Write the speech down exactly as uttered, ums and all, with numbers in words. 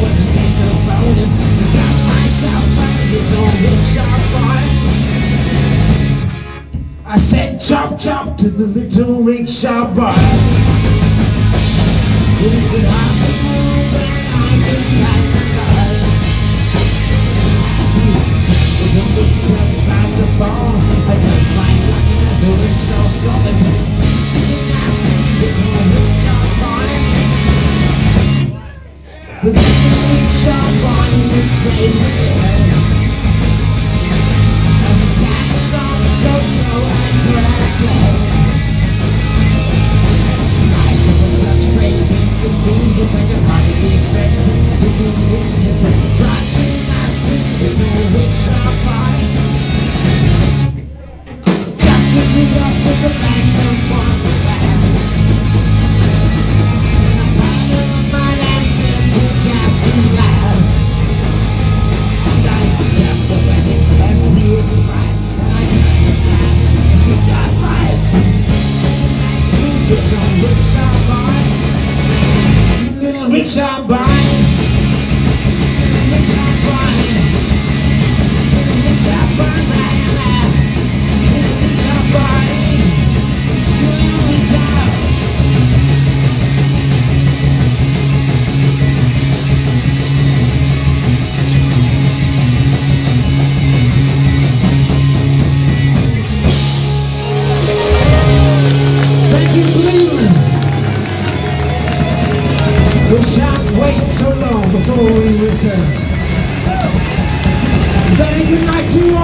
when I think I found him, I got myself back in Little Rickshaw Boy. I said chop chop to the Little Rickshaw Boy. We could hop and move and I could like the car. See, we don't look like about to fall. I just like looking at the rickshaw stories. I said Little Rickshaw Boy. The Little Rickshaw Boy would play with her. As I sat along the so-so and crackle, I suffered such grave inconvenience I could hardly be expected to be in it. So brought me my stick with no rickshaw boy. Just as we walked with the magnum on the land, in a pile of my napkins we got to laugh. And I kept the wedding as we expired. Little Rickshaw Boy, Little Rickshaw Boy, Little Rickshaw Boy, Little Rickshaw Boy, Little Rickshaw. We shan't wait so long before we return. Very good night to you.